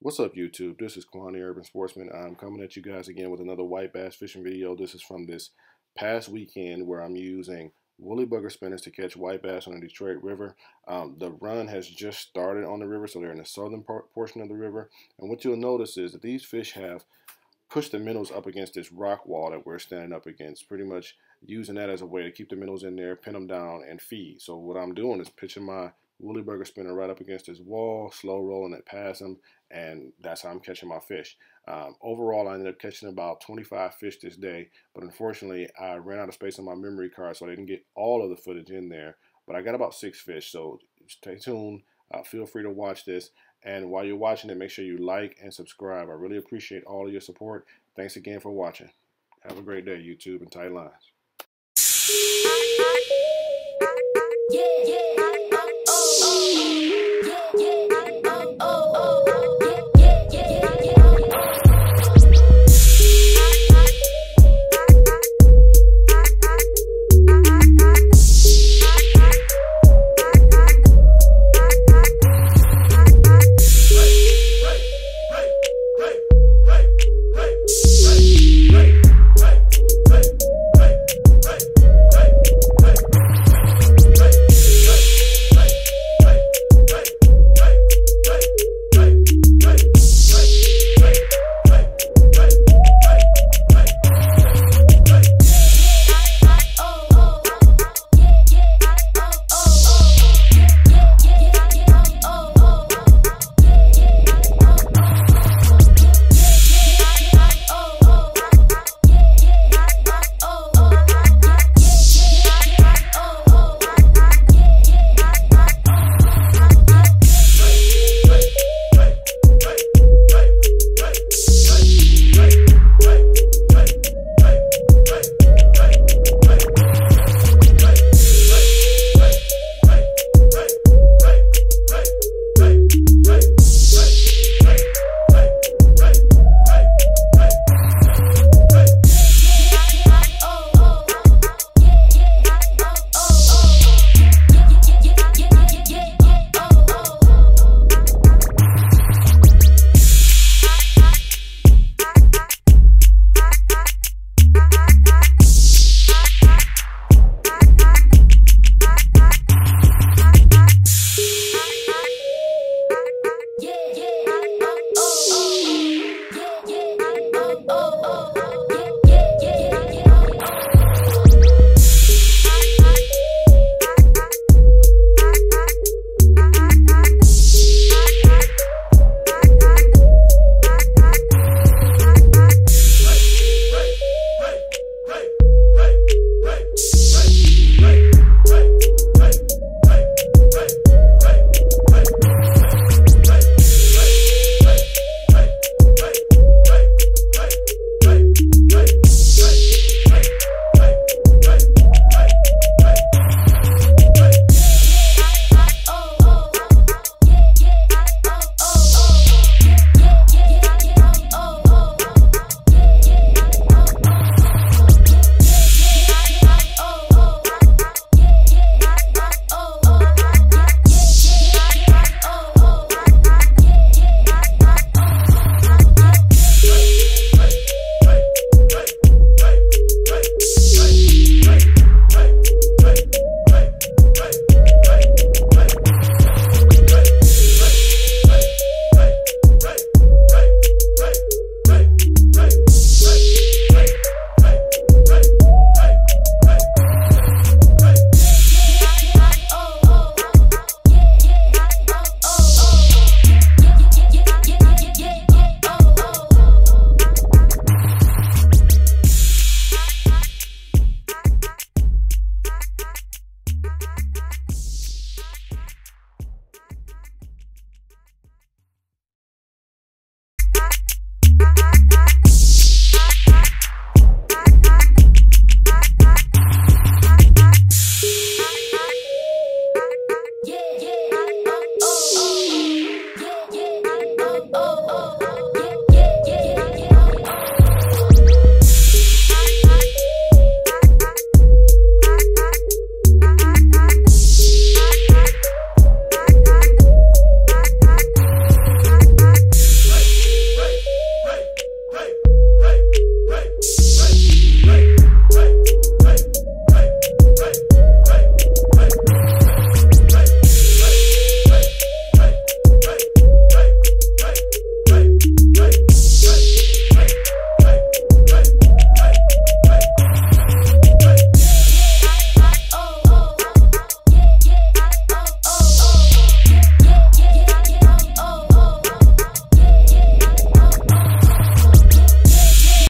What's up YouTube, this is Kwani Urban Sportsman. I'm coming at you guys again with another white bass fishing video. This is from this past weekend where I'm using Wooly Bugger spinners to catch white bass on the Detroit River. The run has just started on the river, so they're in the southern portion of the river. And what you'll notice is that these fish have pushed the minnows up against this rock wall that we're standing up against, pretty much using that as a way to keep the minnows in there, pin them down, and feed. So what I'm doing is pitching my Wooly Bugger spinner right up against his wall, slow rolling it past him, and that's how I'm catching my fish. Overall, I ended up catching about 25 fish this day, but unfortunately, I ran out of space on my memory card, so I didn't get all of the footage in there, but I got about 6 fish, so stay tuned. Feel free to watch this, and while you're watching it, make sure you like and subscribe. I really appreciate all of your support. Thanks again for watching. Have a great day, YouTube, and tight lines. Yeah, yeah. Oh, oh, oh, yeah, yeah, oh, oh, oh.